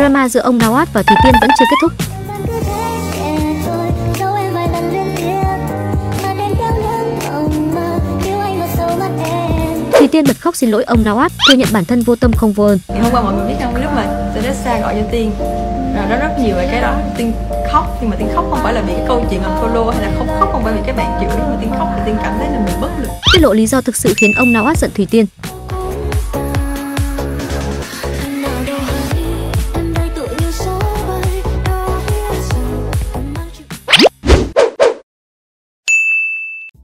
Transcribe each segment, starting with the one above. Drama giữa ông Nawat và Thùy Tiên vẫn chưa kết thúc. Thùy Tiên bật khóc xin lỗi ông Nawat, thừa nhận bản thân vô tâm không vô ơn. Hôm qua mọi người biết không, lúc mà Teresa gọi cho Tiên rồi nó rất nhiều về cái đó, Tiên khóc, nhưng mà Tiên khóc không phải là vì cái câu chuyện unfollow hay là không khóc, không phải vì các bạn chịu, nhưng mà Tiên khóc thì Tiên cảm thấy là mình bất lực. Tiết lộ lý do thực sự khiến ông Nawat giận Thùy Tiên.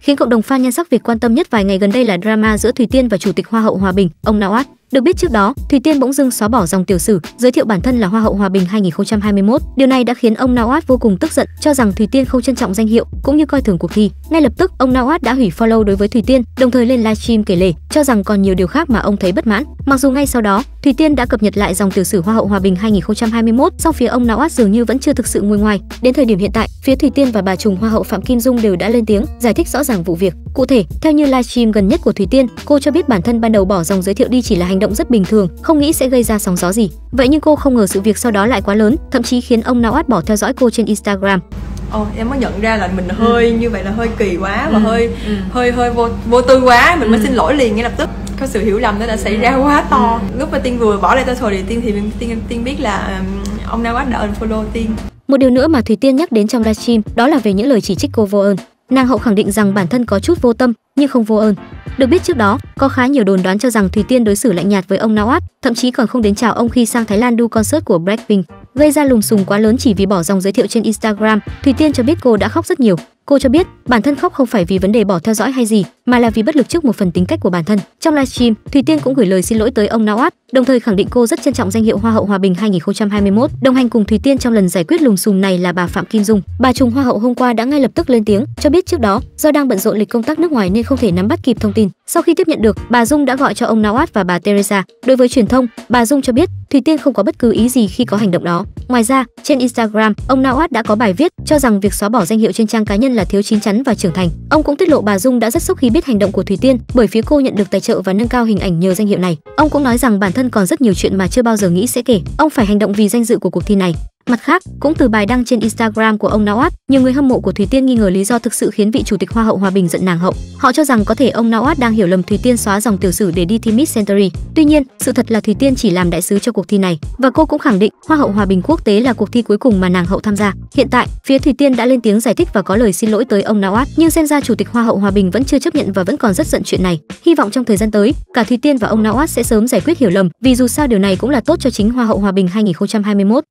Khiến cộng đồng fan nhan sắc Việt quan tâm nhất vài ngày gần đây là drama giữa Thùy Tiên và Chủ tịch Hoa hậu Hòa Bình, ông Nawat. Được biết trước đó, Thùy Tiên bỗng dưng xóa bỏ dòng tiểu sử, giới thiệu bản thân là Hoa hậu Hòa Bình 2021. Điều này đã khiến ông Nawat vô cùng tức giận, cho rằng Thùy Tiên không trân trọng danh hiệu cũng như coi thường cuộc thi. Ngay lập tức, ông Nawat đã hủy follow đối với Thùy Tiên, đồng thời lên livestream kể lể, cho rằng còn nhiều điều khác mà ông thấy bất mãn. Mặc dù ngay sau đó, Thùy Tiên đã cập nhật lại dòng tiểu sử Hoa hậu Hòa Bình 2021, song phía ông Nawat dường như vẫn chưa thực sự nguôi ngoai. Đến thời điểm hiện tại, phía Thùy Tiên và bà trùm Hoa hậu Phạm Kim Dung đều đã lên tiếng giải thích rõ ràng vụ việc. Cụ thể, theo như livestream gần nhất của Thùy Tiên, cô cho biết bản thân ban đầu bỏ dòng giới thiệu đi chỉ là hành động rất bình thường, không nghĩ sẽ gây ra sóng gió gì. Vậy nhưng cô không ngờ sự việc sau đó lại quá lớn, thậm chí khiến ông Nawat bỏ theo dõi cô trên Instagram. Em mới nhận ra là mình hơi như vậy là hơi kỳ quá và hơi vô tư quá, mình mới xin lỗi liền ngay lập tức. Có sự hiểu lầm đó đã xảy ra quá to. Lúc mà Tiên vừa bỏ lại title thì Tiên biết là ông Nawat đã unfollow Tiên. Một điều nữa mà Thùy Tiên nhắc đến trong livestream đó là về những lời chỉ trích cô vô ơn. Nàng hậu khẳng định rằng bản thân có chút vô tâm nhưng không vô ơn. Được biết trước đó, có khá nhiều đồn đoán cho rằng Thùy Tiên đối xử lạnh nhạt với ông Nawat, thậm chí còn không đến chào ông khi sang Thái Lan đu concert của Blackpink, gây ra lùm xùm quá lớn chỉ vì bỏ dòng giới thiệu trên Instagram. Thùy Tiên cho biết cô đã khóc rất nhiều. Cô cho biết bản thân khóc không phải vì vấn đề bỏ theo dõi hay gì, mà là vì bất lực trước một phần tính cách của bản thân. Trong livestream, Thùy Tiên cũng gửi lời xin lỗi tới ông Nawat, đồng thời khẳng định cô rất trân trọng danh hiệu Hoa hậu Hòa Bình 2021. Đồng hành cùng Thùy Tiên trong lần giải quyết lùm xùm này là bà Phạm Kim Dung. Bà trùm Hoa hậu hôm qua đã ngay lập tức lên tiếng, cho biết trước đó do đang bận rộn lịch công tác nước ngoài nên không thể nắm bắt kịp thông tin. Sau khi tiếp nhận được, bà Dung đã gọi cho ông Nawat và bà Teresa. Đối với truyền thông, bà Dung cho biết Thùy Tiên không có bất cứ ý gì khi có hành động đó. Ngoài ra, trên Instagram, ông Nawat đã có bài viết cho rằng việc xóa bỏ danh hiệu trên trang cá nhân là thiếu chín chắn và trưởng thành. Ông cũng tiết lộ bà Dung đã rất sốc khi biết hành động của Thùy Tiên, bởi phía cô nhận được tài trợ và nâng cao hình ảnh nhờ danh hiệu này. Ông cũng nói rằng bản thân còn rất nhiều chuyện mà chưa bao giờ nghĩ sẽ kể. Ông phải hành động vì danh dự của cuộc thi này. Mặt khác, cũng từ bài đăng trên Instagram của ông Nawat, nhiều người hâm mộ của Thùy Tiên nghi ngờ lý do thực sự khiến vị Chủ tịch Hoa hậu Hòa Bình giận nàng hậu. Họ cho rằng có thể ông Nawat đang hiểu lầm Thùy Tiên xóa dòng tiểu sử để đi thi Miss Century. Tuy nhiên, sự thật là Thùy Tiên chỉ làm đại sứ cho cuộc thi này, và cô cũng khẳng định Hoa hậu Hòa Bình quốc tế là cuộc thi cuối cùng mà nàng hậu tham gia. Hiện tại, phía Thùy Tiên đã lên tiếng giải thích và có lời xin lỗi tới ông Nawat, nhưng xem ra Chủ tịch Hoa hậu Hòa Bình vẫn chưa chấp nhận và vẫn còn rất giận chuyện này. Hy vọng trong thời gian tới, cả Thùy Tiên và ông Nawat sẽ sớm giải quyết hiểu lầm, vì dù sao điều này cũng là tốt cho chính Hoa hậu Hòa Bình 2021.